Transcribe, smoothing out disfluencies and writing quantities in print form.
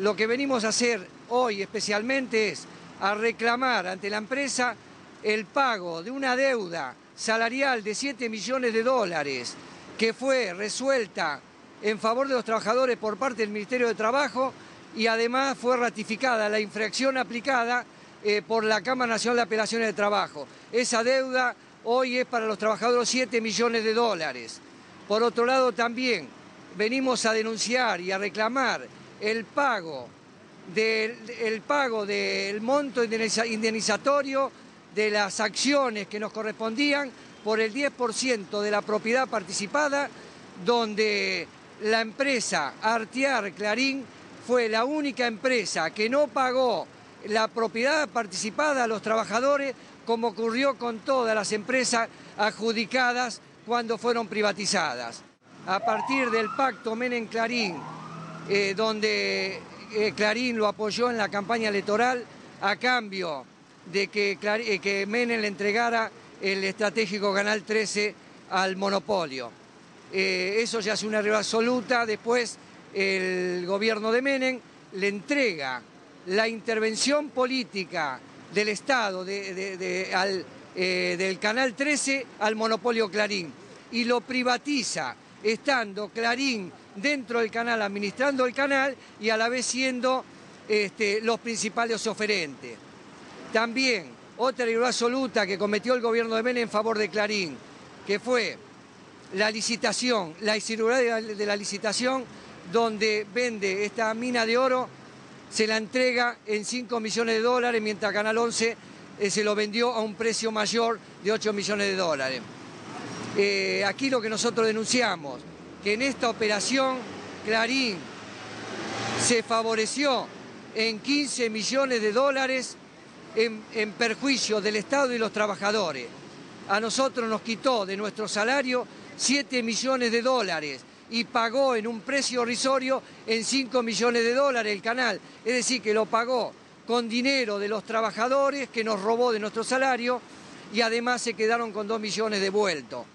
Lo que venimos a hacer hoy especialmente es a reclamar ante la empresa el pago de una deuda salarial de $7 millones que fue resuelta en favor de los trabajadores por parte del Ministerio de Trabajo y además fue ratificada la infracción aplicada por la Cámara Nacional de Apelaciones de Trabajo. Esa deuda hoy es para los trabajadores $7 millones. Por otro lado también venimos a denunciar y a reclamar el pago del monto indemnizatorio de las acciones que nos correspondían por el 10% de la propiedad participada, donde la empresa Artear Clarín fue la única empresa que no pagó la propiedad participada a los trabajadores, como ocurrió con todas las empresas adjudicadas cuando fueron privatizadas. A partir del pacto Menem-Clarín, donde Clarín lo apoyó en la campaña electoral a cambio de que Menem le entregara el estratégico Canal 13 al monopolio. Eso ya es una realidad absoluta. Después el gobierno de Menem le entrega la intervención política del Estado del Canal 13 al monopolio Clarín y lo privatiza, estando Clarín dentro del canal, administrando el canal y a la vez siendo los principales oferentes. También otra irregularidad absoluta que cometió el gobierno de Menem en favor de Clarín, que fue la licitación, la irregularidad de la licitación, donde vende esta mina de oro, se la entrega en $5 millones, mientras Canal 11 se lo vendió a un precio mayor de $8 millones. Aquí lo que nosotros denunciamos, que en esta operación Clarín se favoreció en $15 millones en perjuicio del Estado y los trabajadores. A nosotros nos quitó de nuestro salario $7 millones y pagó en un precio irrisorio en $5 millones el canal. Es decir, que lo pagó con dinero de los trabajadores que nos robó de nuestro salario y además se quedaron con $2 millones devueltos.